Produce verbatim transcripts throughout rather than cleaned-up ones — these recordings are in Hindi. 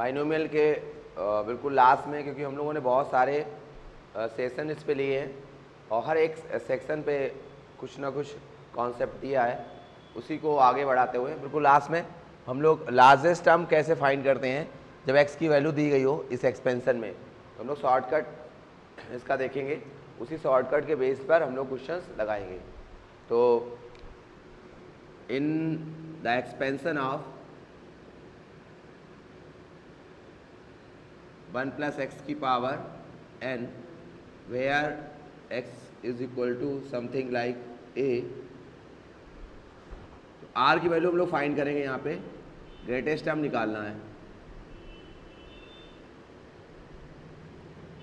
बाइनोमियल के बिल्कुल लास्ट में, क्योंकि हम लोगों ने बहुत सारे सेशन इस पे लिए हैं और हर एक सेक्शन पे कुछ ना कुछ कॉन्सेप्ट दिया है, उसी को आगे बढ़ाते हुए बिल्कुल लास्ट में हम लोग लार्जेस्ट टर्म कैसे फाइंड करते हैं जब एक्स की वैल्यू दी गई हो इस एक्सपेंशन में, तो हम लोग शॉर्टकट इसका देखेंगे, उसी शॉर्टकट के बेस पर हम लोग क्वेश्चंस लगाएंगे। तो in the expansion of one plus x की power n where x is equal to something like a, r की वैल्यू हम लोग फाइंड करेंगे, यहाँ पे ग्रेटेस्ट टर्म निकालना है।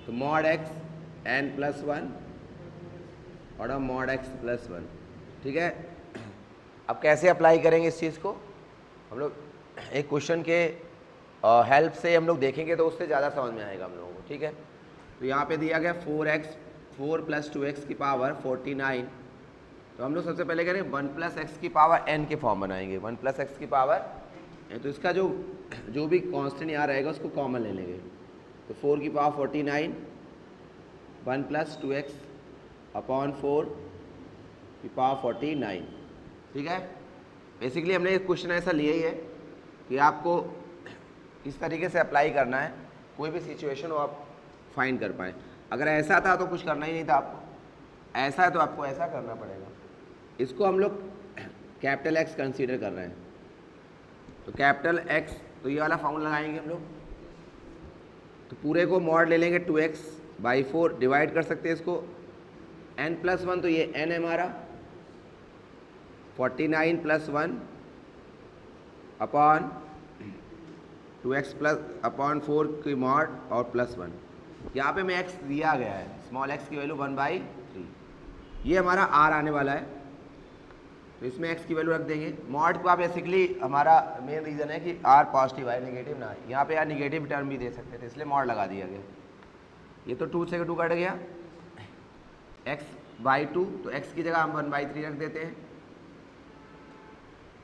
तो mod x n plus one और मॉड एक्स प्लस वन, ठीक है। अब कैसे अप्लाई करेंगे इस चीज़ को हम लोग एक क्वेश्चन के हेल्प से हम लोग देखेंगे तो उससे ज़्यादा समझ में आएगा हम लोगों को, ठीक है। तो यहाँ पे दिया गया four x four plus two x की पावर फोर्टी नाइन, तो हम लोग सबसे पहले करें वन प्लस एक्स की पावर एन के फॉर्म बनाएंगे, वन प्लस एक्स की पावर, तो इसका जो जो भी कांस्टेंट यहाँ रहेगा उसको कॉमन ले लेंगे। तो फोर की power forty nine one plus two x upon four की पावर फोर्टी नाइन, ठीक है। बेसिकली हमने एक क्वेश्चन ऐसा लिया ही है कि आपको इस तरीके से अप्लाई करना है, कोई भी सिचुएशन हो आप फाइंड कर पाएँ। अगर ऐसा था तो कुछ करना ही नहीं था आपको, ऐसा है तो आपको ऐसा करना पड़ेगा। इसको हम लोग कैपिटल एक्स कंसीडर कर रहे हैं, तो कैपिटल एक्स, तो ये वाला फॉर्म लगाएंगे हम लोग। तो पूरे को मॉड ले लेंगे two x by four, divide कर सकते हैं इसको एन प्लस वन, तो ये एन है हमारा, forty nine plus one upon two x plus upon four की मॉड और प्लस वन, यहाँ पे मैं एक्स दिया गया है, स्मॉल एक्स की वैल्यू वन बाई थ्री, ये हमारा आर आने वाला है, तो इसमें एक्स की वैल्यू रख देंगे। मॉड का बेसिकली हमारा मेन रीज़न है कि आर पॉजिटिव आए, नेगेटिव ना आए, यहाँ पे यार नेगेटिव टर्म भी दे सकते थे इसलिए मॉड लगा दिया गया। ये तो टू से टू कट गया, एक्स बाई टू, तो एक्स की जगह हम वन बाई थ्री रख देते हैं,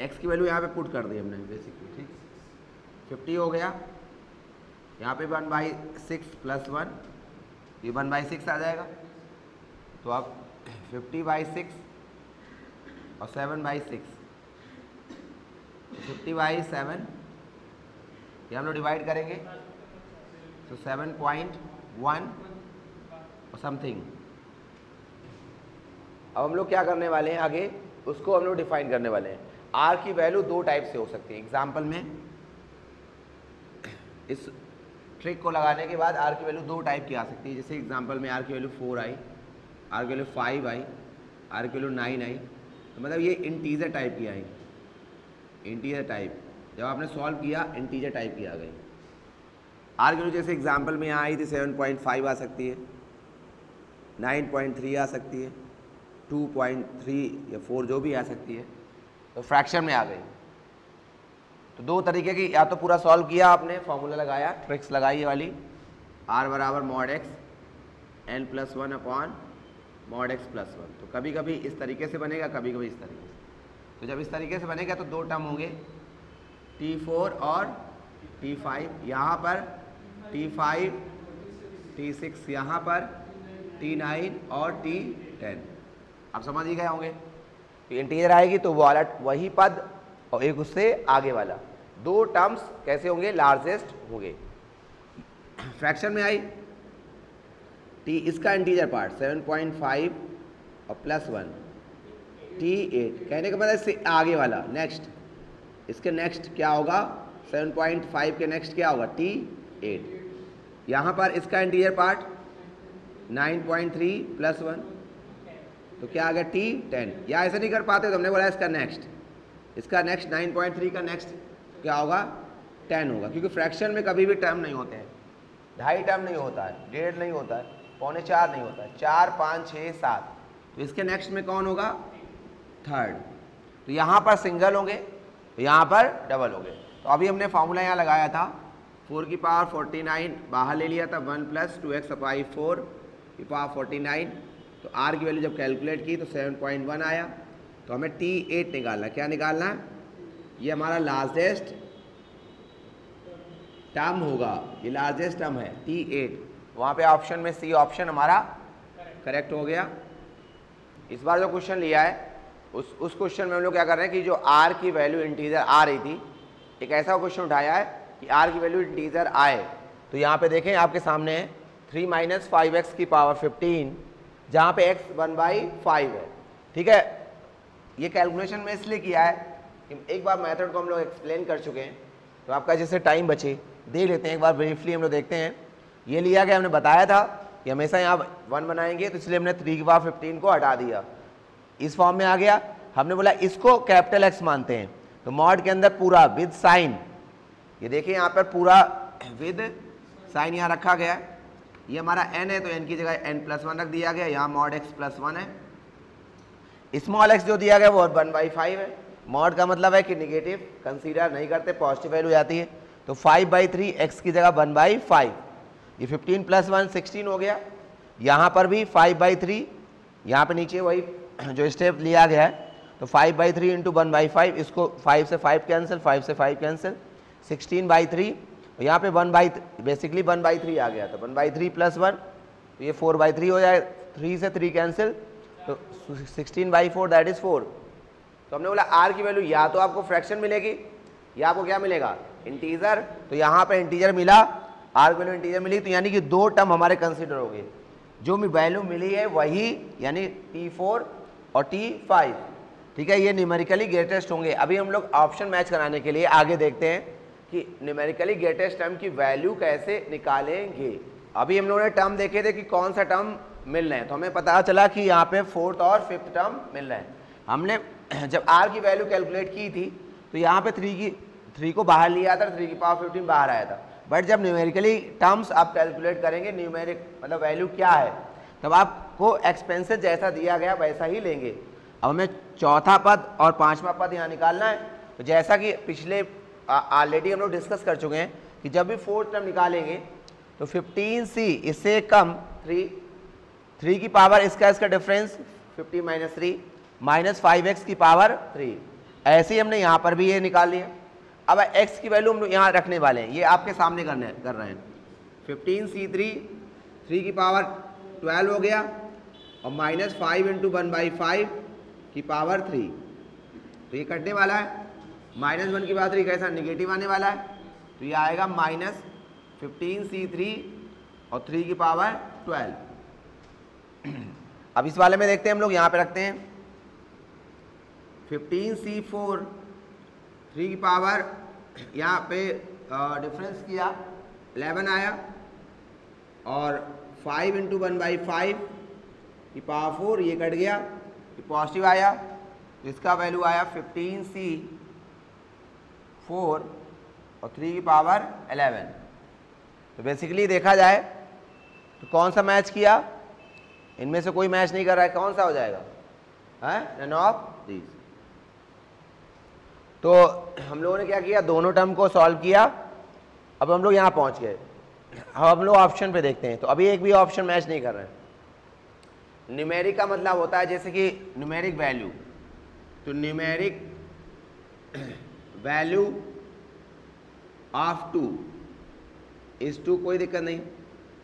एक्स की वैल्यू यहाँ पे पुट कर दी हमने बेसिकली, ठीक। फिफ्टी हो गया, यहाँ पे one by six plus one, ये वन बाई सिक्स आ जाएगा, तो आप फिफ्टी बाई सिक्स और seven by six, fifty by seven ये हम लोग डिवाइड करेंगे, तो सेवन पॉइंट वन और समथिंग। अब हम लोग क्या करने वाले हैं आगे, उसको हम लोग डिफाइन करने वाले हैं। आर की वैल्यू दो टाइप से हो सकती है, एग्जाम्पल में इस ट्रिक को लगाने के बाद आर की वैल्यू दो टाइप की आ सकती है, जैसे एग्जाम्पल में आर की वैल्यू फोर आई, आर की वैल्यू फाइव आई, आर की वैल्यू नाइन आई, तो मतलब ये इंटीजर टाइप की आई, इंटीजर टाइप, जब आपने सॉल्व किया इंटीजर टाइप की आ गई। आर की जैसे एग्जांपल में आई थी सेवन पॉइंट फाइव आ सकती है, नाइन पॉइंट थ्री आ सकती है, टू पॉइंट थ्री या फोर जो भी आ सकती है, तो फ्रैक्शन में आ गई। तो दो तरीके की, या तो पूरा सॉल्व किया आपने, फॉर्मूला लगाया, ट्रिक्स लगाई ये वाली, आर बराबर mod x n plus one upon mod x plus one, तो कभी कभी इस तरीके से बनेगा, कभी कभी इस तरीके से। तो जब इस तरीके से बनेगा तो दो टर्म होंगे, टी फोर और टी फाइव, यहाँ पर टी फाइव टी सिक्स, यहाँ पर टी नाइन और टी टेन, आप समझ ही गए होंगे। तो इंटीजर आएगी तो वो वाला वही पद और एक उससे आगे वाला, दो टर्म्स कैसे होंगे, लार्जेस्ट होंगे। फ्रैक्शन में आई टी, इसका integer part seven point five और प्लस वन, टी एट, कहने का मतलब इससे आगे वाला नेक्स्ट, इसके नेक्स्ट क्या होगा, सेवन पॉइंट फाइव के नेक्स्ट क्या होगा, टी एट। यहाँ पर इसका integer part nine point three plus one, तो क्या आ गया, टी टेन। या ऐसे नहीं कर पाते तो हमने बोला इसका नेक्स्ट, इसका नेक्स्ट नाइन पॉइंट थ्री का नेक्स्ट क्या होगा, टेन होगा, क्योंकि फ्रैक्शन में कभी भी टर्म नहीं होते हैं, ढाई टर्म नहीं होता है, डेढ़ नहीं होता है, पौने चार नहीं होता है, चार पाँच छः सात, तो इसके नेक्स्ट में कौन होगा, थर्ड। तो यहाँ पर सिंगल होंगे, तो यहाँ पर डबल होंगे। तो अभी हमने फार्मूला यहाँ लगाया था, फोर की पावर फोर्टी नाइन बाहर ले लिया था, one plus two x upon four की पावर फोर्टी नाइन, तो आर की वैल्यू जब कैलकुलेट की तो सेवन पॉइंट वन आया, तो हमें टी एट निकालना, क्या निकालना है, ये हमारा लार्जेस्ट टर्म होगा, ये लार्जेस्ट टर्म है टी एट, वहाँ पे ऑप्शन में सी ऑप्शन हमारा करेक्ट हो गया। इस बार जो क्वेश्चन लिया है उस उस क्वेश्चन में हम लोग क्या कर रहे हैं कि जो आर की वैल्यू इंटीजर आ रही थी, एक ऐसा क्वेश्चन उठाया है कि आर की वैल्यू इंटीजर आए। तो यहाँ पे देखें आपके सामने है थ्री माइनस फाइव एक्स की पावर फिफ्टीन, जहाँ पे एक्स वन बाई फाइव है। ठीक है, ये कैलकुलेशन में इसलिए किया है कि एक बार मेथड को हम लोग एक्सप्लेन कर चुके हैं, तो आपका जैसे टाइम बचे देख लेते हैं एक बार ब्रीफली हम लोग देखते हैं। ये लिया गया, हमने बताया था कि हमेशा यहाँ वन बनाएंगे, तो इसलिए हमने थ्री की पावर फिफ्टीन को हटा दिया, इस फॉर्म में आ गया। हमने बोला इसको कैपिटल एक्स मानते हैं, तो मॉड के अंदर पूरा विद साइन, ये देखिए यहाँ पर पूरा विद साइन यहाँ रखा गया है। ये हमारा एन है तो एन की जगह एन प्लस वन रख दिया गया, यहाँ मॉड एक्स प्लस वन है। स्मॉल एक्स जो दिया गया वो वन बाई फाइव है, मॉड का मतलब है कि निगेटिव कंसीडर नहीं करते, पॉजिटिव वैल्यू जाती है, तो फाइव बाई थ्री एक्स की जगह वन बाई फाइव, ये फिफ्टीन प्लस वन सिक्सटीन हो गया। यहाँ पर भी फाइव बाई थ्री, यहाँ पर नीचे वही जो स्टेप लिया गया है, तो five by three into one by five, इसको फाइव से फाइव कैंसिल, फाइव से five cancel, sixteen by three, तो यहाँ पे one by basically one by three आ गया था, one by three plus one तो ये फोर बाई थ्री हो जाए, थ्री से थ्री कैंसिल, तो sixteen by four that is four. तो हमने बोला आर की वैल्यू या तो आपको फ्रैक्शन मिलेगी या आपको क्या मिलेगा, इंटीजर। तो यहाँ पे इंटीजर मिला, आर की वैल्यू इंटीजर मिली, तो यानी कि दो टर्म हमारे कंसिडर हो गए, जो वैल्यू मिली है वही यानी टी फोर और टी फाइव। ठीक है, ये न्यूमेरिकली ग्रेटेस्ट होंगे। अभी हम लोग ऑप्शन मैच कराने के लिए आगे देखते हैं कि न्यूमेरिकली ग्रेटेस्ट टर्म की वैल्यू कैसे निकालेंगे। अभी हम लोगों ने टर्म देखे थे कि कौन सा टर्म मिल रहे हैं, तो हमें पता चला कि यहाँ पे फोर्थ और फिफ्थ टर्म मिल रहे हैं। हमने जब आर की वैल्यू कैलकुलेट की थी तो यहाँ पे थ्री की थ्री को बाहर लिया था, थ्री की पावर फिफ्टीन बाहर आया था, बट जब न्यूमेरिकली टर्म्स आप कैलकुलेट करेंगे, न्यूमेरिक मतलब वैल्यू क्या है, तब आपको एक्सपेंसेस जैसा दिया गया वैसा ही लेंगे। अब हमें चौथा पद और पाँचवा पद यहाँ निकालना है। तो जैसा कि पिछले ऑलरेडी हम लोग डिस्कस कर चुके हैं कि जब भी फोर्थ टर्म निकालेंगे तो फिफ्टीन सी इससे कम थ्री, थ्री की पावर इसका इसका difference fifty minus three minus five x की पावर थ्री, ऐसे ही हमने यहाँ पर भी ये निकाल लिया। अब x की वैल्यू हम लोग यहाँ रखने वाले हैं, ये आपके सामने करने कर रहे हैं। फिफ्टीन सी थ्री थ्री की पावर ट्वेल्व हो गया और minus five into one by five की पावर थ्री, तो ये कटने वाला है, माइनस वन की पावर थ्री कैसा निगेटिव आने वाला है, तो ये आएगा माइनस फिफ्टीन सी थ्री और थ्री की पावर ट्वेल्व। अब इस वाले में देखते हैं हम लोग यहाँ पे रखते हैं फिफ्टीन सी फोर थ्री की पावर, यहाँ पे डिफरेंस किया इलेवन आया और five into one by five की पावर फोर, ये कट गया, पॉजिटिव आया, इसका वैल्यू आया फिफ्टीन सी फोर और थ्री की पावर इलेवन। तो बेसिकली देखा जाए तो कौन सा मैच किया, इनमें से कोई मैच नहीं कर रहा है, कौन सा हो जाएगा, है नन ऑफ दीज। तो हम लोगों ने क्या किया, दोनों टर्म को सॉल्व किया। अब हम लोग यहाँ पहुँच गए, अब हम लोग ऑप्शन पे देखते हैं। तो अभी एक भी ऑप्शन मैच नहीं कर रहे हैं। न्यूमेरिक का मतलब होता है जैसे कि न्यूमेरिक वैल्यू, तो numeric value of two is two कोई दिक्कत नहीं,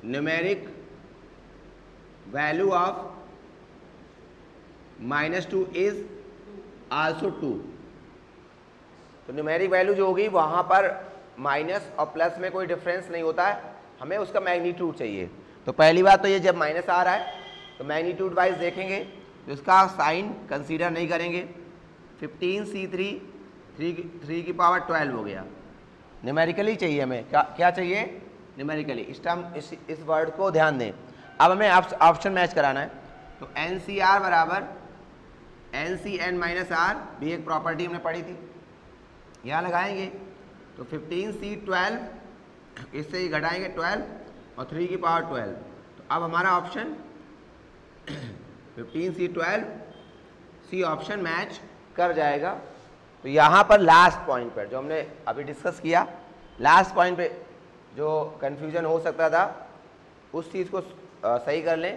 numeric value of minus two is also two. तो न्यूमेरिक वैल्यू जो होगी वहाँ पर माइनस और प्लस में कोई डिफरेंस नहीं होता है, हमें उसका मैग्नीट्यूड चाहिए। तो पहली बात तो ये जब माइनस आ रहा है तो मैग्नीट्यूड वाइज देखेंगे, तो इसका साइन कंसीडर नहीं करेंगे। Fifteen C three three three की पावर ट्वेल्व हो गया, न्यूमेरिकली चाहिए हमें, क्या क्या चाहिए, न्यूमेरिकली। इस टर्म इस इस वर्ड को ध्यान दें। अब हमें ऑप्शन मैच कराना है, तो एन सी आर बराबर n C n minus r, भी एक प्रॉपर्टी हमने पढ़ी थी, यहाँ लगाएंगे। तो फिफ्टीन सी ट्वेल्व इससे ही घटाएंगे ट्वेल्व और थ्री की पावर ट्वेल्व, तो अब हमारा option fifteen C twelve C option match कर जाएगा। तो यहाँ पर लास्ट पॉइंट पर जो हमने अभी डिस्कस किया, लास्ट पॉइंट पे जो कन्फ्यूजन हो सकता था उस चीज़ को सही कर लें।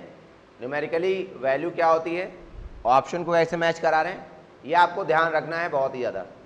न्यूमेरिकली वैल्यू क्या होती है, ऑप्शन को ऐसे मैच करा रहे हैं, ये आपको ध्यान रखना है बहुत ही ज़्यादा।